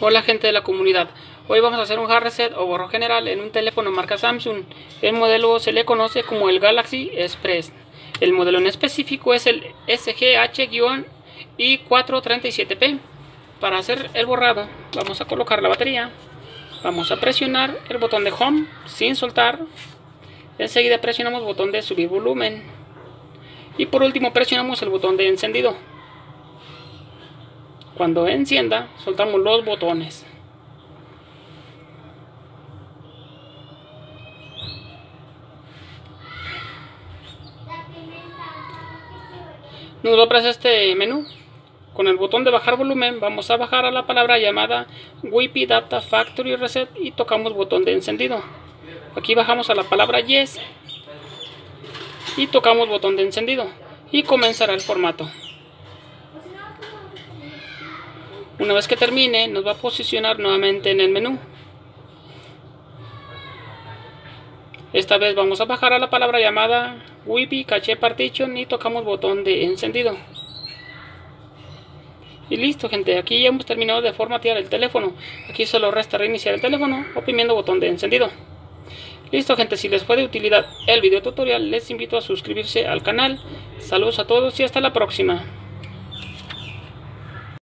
Hola gente de la comunidad, hoy vamos a hacer un hard reset o borrón general en un teléfono marca Samsung. El modelo se le conoce como el Galaxy Express. El modelo en específico es el SGH-I437P. Para hacer el borrado vamos a colocar la batería, vamos a presionar el botón de Home sin soltar, enseguida presionamos el botón de subir volumen y por último presionamos el botón de encendido. Cuando encienda, soltamos los botones. Nos va a aparecer este menú. Con el botón de bajar volumen, vamos a bajar a la palabra llamada Wipe Data Factory Reset y tocamos botón de encendido. Aquí bajamos a la palabra Yes y tocamos botón de encendido y comenzará el formato. Una vez que termine, nos va a posicionar nuevamente en el menú. Esta vez vamos a bajar a la palabra llamada Wipe Cache Partition y tocamos botón de encendido. Y listo gente, aquí ya hemos terminado de formatear el teléfono. Aquí solo resta reiniciar el teléfono oprimiendo botón de encendido. Listo gente, si les fue de utilidad el video tutorial, les invito a suscribirse al canal. Saludos a todos y hasta la próxima.